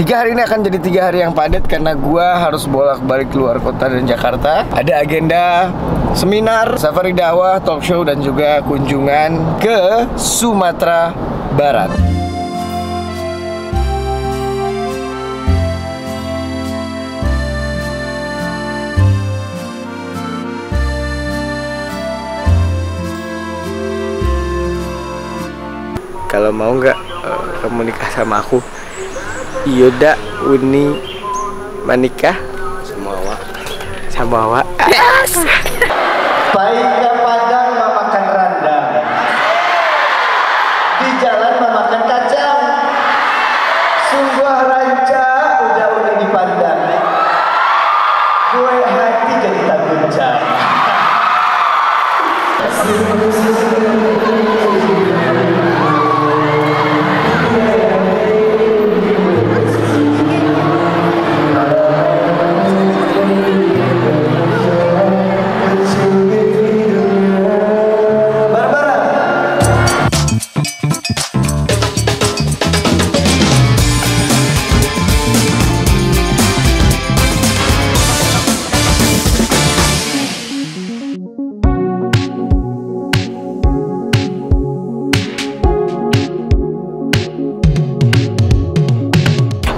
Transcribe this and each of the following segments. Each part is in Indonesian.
3 hari ini akan jadi 3 hari yang padat karena gua harus bolak-balik keluar kota dan Jakarta. Ada agenda seminar, safari dakwah, talk show, dan juga kunjungan ke Sumatera Barat. Kalau mau nggak kamu nikah sama aku? Yoda Uni menikah sama awak. Yes. Baiknya Padang memakan rendang, di jalan memakan kacang, sungguh rancak udah di Padang, gue hati jadi tak guncang.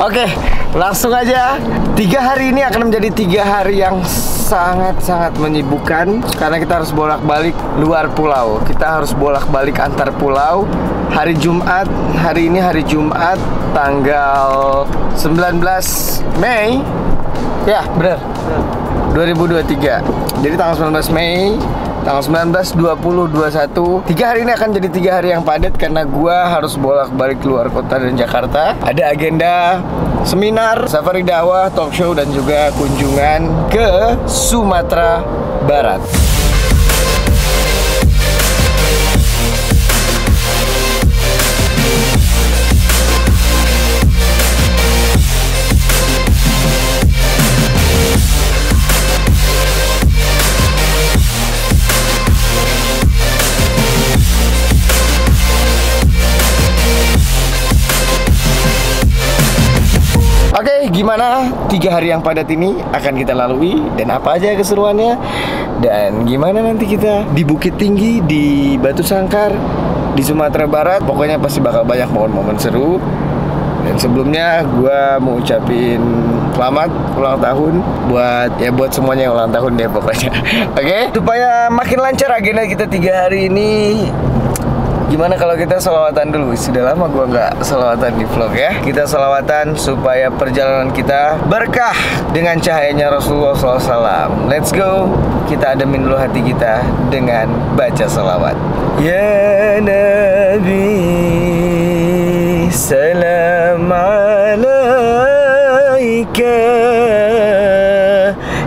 Oke, langsung aja. 3 hari ini akan menjadi 3 hari yang sangat-sangat menyibukkan karena kita harus bolak-balik luar pulau. Kita harus bolak-balik antar pulau. Hari Jumat, hari ini hari Jumat tanggal 19 Mei. Ya, benar. 2023. Jadi tanggal 19 Mei, tanggal 19, 20, 21. 3 hari ini akan jadi 3 hari yang padat karena gua harus bolak-balik keluar kota dan Jakarta. Ada agenda seminar, safari dakwah, talk show, dan juga kunjungan ke Sumatera Barat. Gimana 3 hari yang padat ini akan kita lalui, dan apa aja keseruannya, dan gimana nanti kita di Bukit Tinggi, di Batu Sangkar, di Sumatera Barat. Pokoknya pasti bakal banyak momen-momen seru. Dan sebelumnya gua mau ucapin selamat ulang tahun buat semuanya yang ulang tahun deh pokoknya. Oke? Supaya makin lancar agenda kita 3 hari ini, gimana kalau kita sholawatan dulu? Sudah lama gua nggak sholawatan di vlog ya. Kita sholawatan supaya perjalanan kita berkah dengan cahayanya Rasulullah SAW. Let's go. Kita adamin dulu hati kita dengan baca sholawat. Ya Nabi, salam alaika.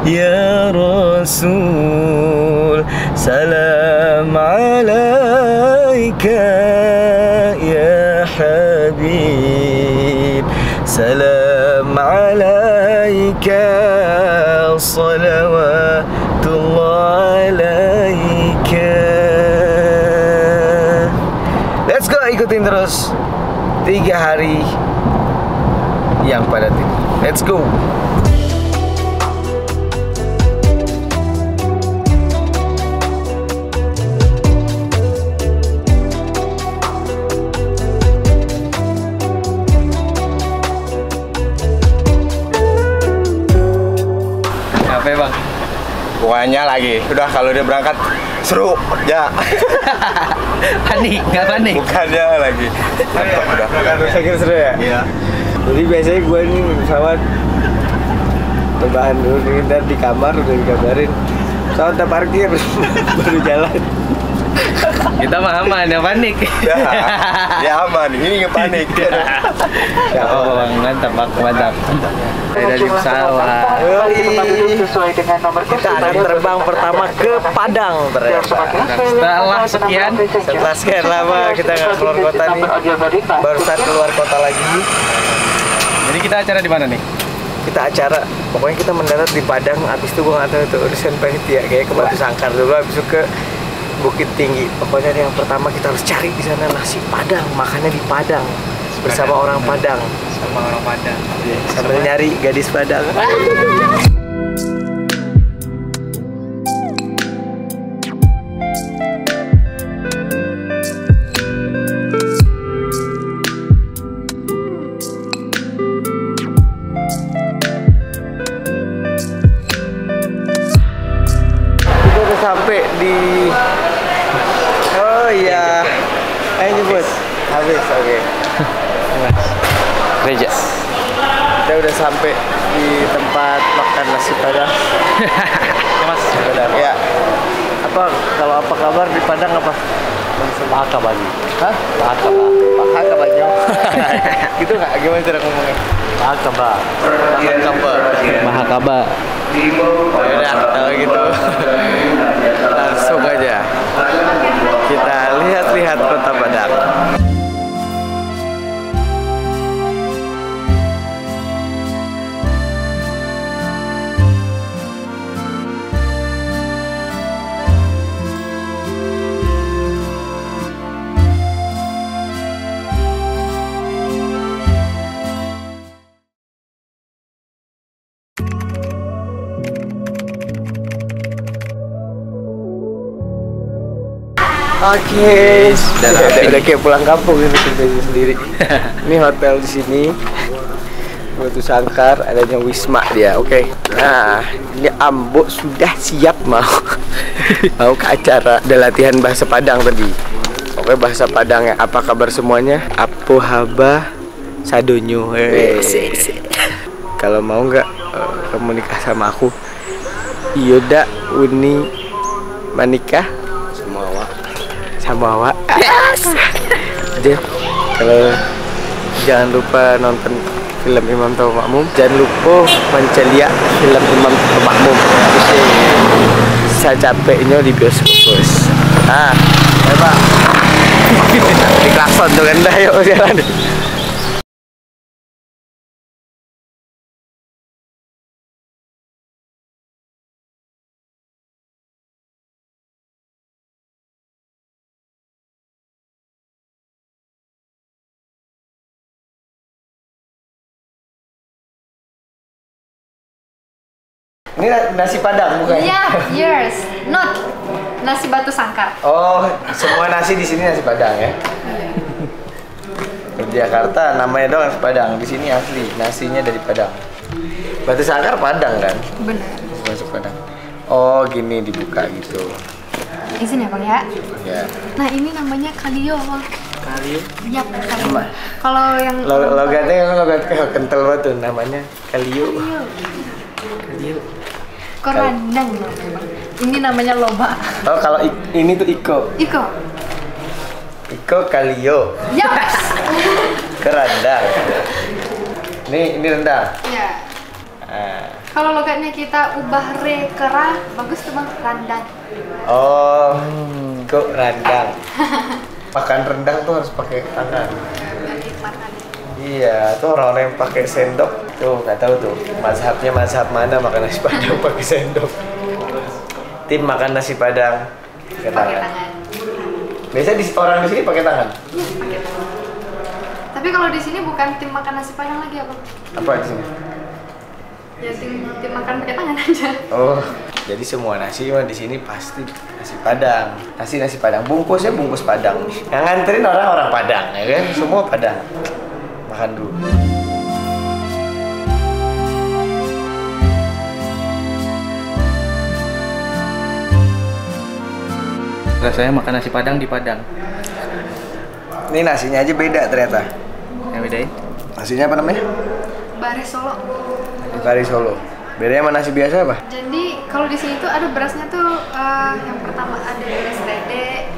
Ya Rasul, salam alaika. Ya Habib, salam alaika, salawatullah alaika. Let's go, ikutin terus 3 hari yang padat ini. Let's go. Bukannya lagi, udah kalau dia berangkat seru ya. Panik, nggak panik. Bukannya lagi. Udah. Saya kira seru ya. Iya. Jadi biasanya gue nih pesawat rebahan dulu nih, ntar di kamar udah dikabarin. Pesawat udah parkir baru jalan. Kita mah aman, nggak panik. Ya aman, ini nggak panik. Ya Allah, mantap. Dari pesawat. Sesuai dengan nomor kita akan terbang pertama ke Padang ternyata. Setelah sekian lama kita nggak keluar kota nih, baru saat keluar kota lagi. Jadi kita acara di mana nih? Pokoknya kita mendarat di Padang. Abis itu gua nggak tahu itu urusan panitia, kayak ke Batu Sangkar dulu, abis itu ke Bukit Tinggi. Pokoknya yang pertama kita harus cari di sana nasi Padang, makannya di Padang bersama orang Padang. sama orang Padang. Sambil nyari gadis Padang. Sampai di oh iya ayo nyebut habis oke gereja kita udah sampai di tempat makan nasi Padang. Mas Padang ya apa kalau apa kabar di Padang apa Pak Banyu hah Pak Banyu gitu nggak gimana cara ngomongnya Pak Kabar Mahakaba ya udah gitu langsung aja kita lihat-lihat kota Padang. Oke, udah kayak pulang kampung ini sendiri. Ini hotel di sini, Batu Sangkar, adanya Wisma dia. Oke. Nah, ini Ambo sudah siap mau ke acara. Ada latihan bahasa Padang tadi. Oke, bahasa Padang ya. Apa kabar semuanya? Apo haba sadonyo. Kalau mau nggak kamu nikah sama aku? Iyoda uni manikah. Sama awak yes. Jadi kalau jangan lupa nonton film Imam Tahu Makmum, jangan lupa mencelia film Imam Tahu Makmum saya capeknya di bioskop bos. Nah ya pak di klakson tuh kan dah yuk jalan. Ini nasi Padang bukan? Iya, yours. Not nasi Batu Sangkar. Oh, semua nasi di sini nasi Padang ya. Di Jakarta namanya doang nasi Padang, di sini asli nasinya dari Padang. Batu Sangkar Padang kan? Benar. Masuk Padang. Oh, gini dibuka gitu. Izin ya bang ya? Ya. Nah ini namanya kalio. Kalio? Iya, kalio. Kalau yang logatnya kental banget tuh namanya kalio. Kalio. Korandang memang. Ini namanya loba. Oh, kalau ini tuh iko. Iko. Iko kalio. Ya. Yes. Kerandang. Ini rendang. Iya. Kalau logatnya kita ubah re kera, bagus tuh bang, rendang. Oh, iko rendang. Makan rendang tuh harus pakai tangan. Iya, tuh orang-orang yang pakai sendok tuh nggak tahu tuh mazhab mana makan nasi Padang pakai sendok. Tim makan nasi Padang pakai tangan. Biasa orang di sini pakai tangan. Iya, pakai tangan. Tapi kalau di sini bukan tim makan nasi Padang lagi apa? Apa di sini? Ya tim makan pakai tangan aja. Oh, jadi semua nasi di sini pasti nasi Padang. Nasi Padang bungkusnya bungkus Padang. Yang nganterin orang-orang Padang ya kan, semua Padang. Makan dulu. Rasanya makan nasi Padang di Padang. Ini nasinya aja beda ternyata. Yang bedain? Nasinya apa namanya? Bare Solo. Bare Solo. Bedanya sama nasi biasa apa? Jadi kalau di sini tuh ada berasnya tuh yang pertama ada beras rede,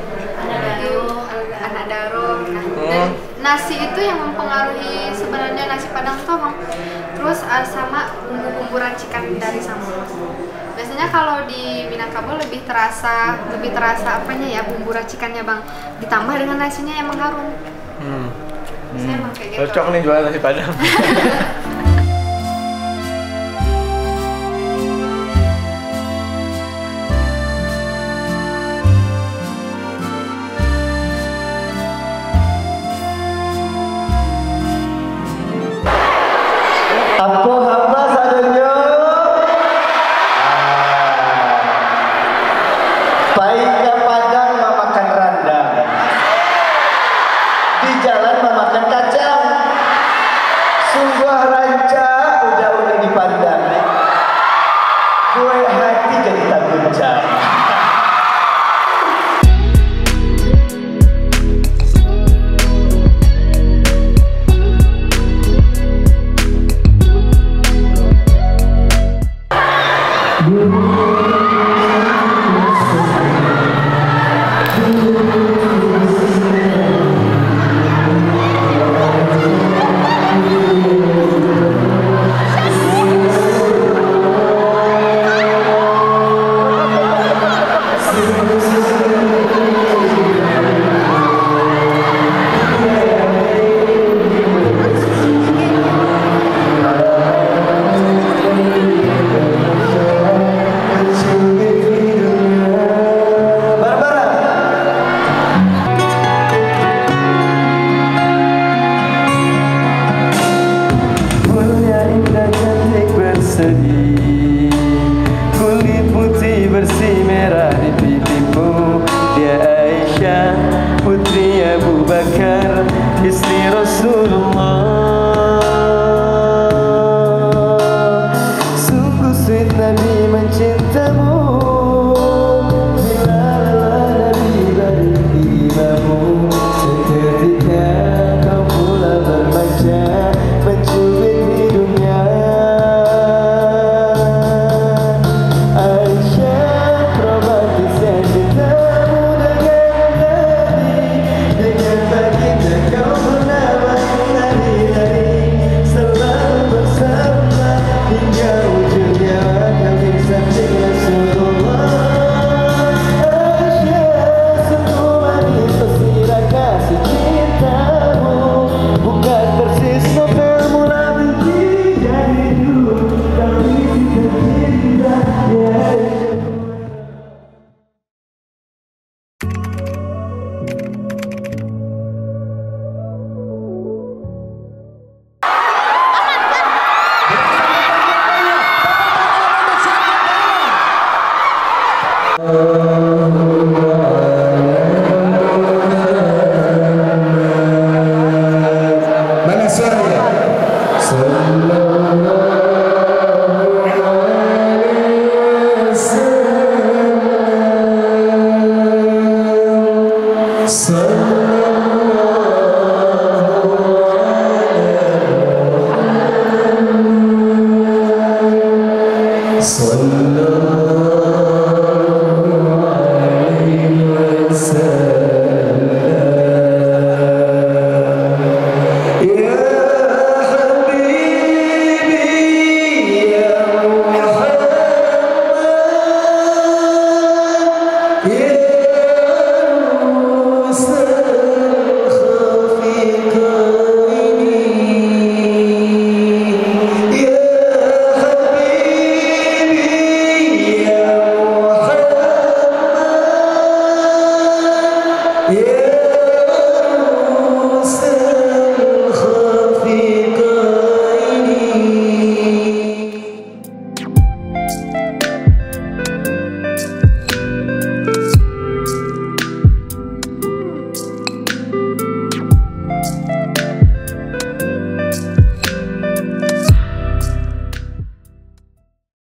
ada daro. Nasi itu yang mempengaruhi sebenarnya nasi Padang tuh bang. Terus sama bumbu-bumbu racikan dari sama. Biasanya kalau di Minangkabau lebih terasa apanya ya bumbu racikannya bang. Ditambah dengan nasinya yang mengharum. Saya emang kayak gitu. Cocok nih jualan nasi Padang. Apa hamba sadanya? Baiknya Padang memakan rendang, di jalan memakan kacang. Sungguh rancak udah di Padang, gue hati jadi tak guncang. Istri Rasulullah, sungguh sweet Nabi mencintamu. Bila lelah Nabi bagi imamu, seketika kau pula bermanja mencubit hidungnya. Aisyah romantis yang cintamu dengan Nabi, dengan baginda kau. Sallallahu